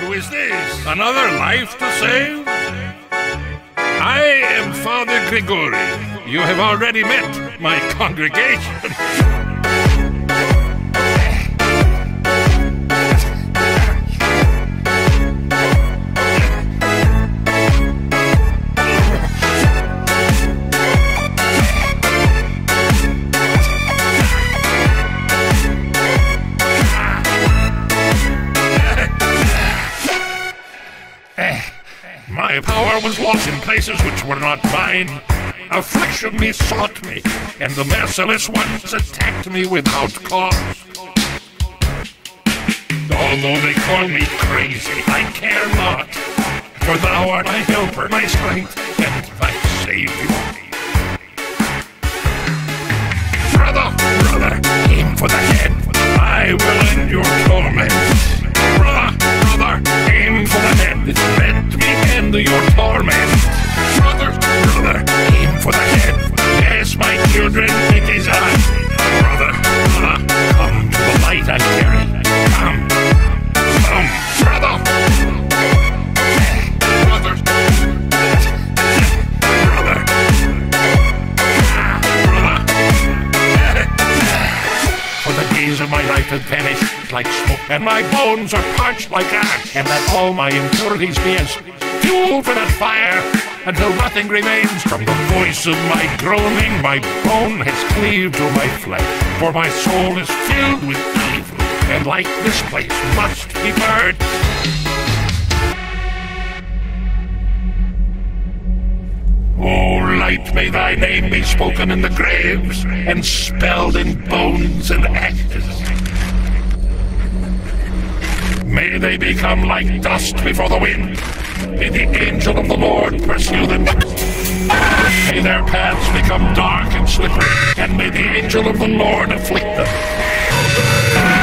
Who is this? Another life to save? I am Father Grigori. You have already met my congregation. My power was lost in places which were not mine. Affliction besought me, and the merciless ones attacked me without cause. Although they call me crazy, I care not, for thou art my helper, my strength, and my savior. Brother, brother, aim for the head, I will end your torment. Brother, brother, aim for the head, let me end your torment. Brother, brother, aim for the head. Yes, my children, it is I. Brother, brother, come to the light I carry. Come, come, brother. Brother, brother. For the days of my life have vanished like smoke, and my bones are parched like ash, and let all my impurities be as fuel for that fire, until nothing remains. From the voice of my groaning, my bone has cleaved to my flesh, for my soul is filled with evil, and like this place must be burned. O light, may thy name be spoken in the graves, and spelled in bones and ashes. May they become like dust before the wind. May the angel of the Lord pursue them. May their paths become dark and slippery, and may the angel of the Lord afflict them.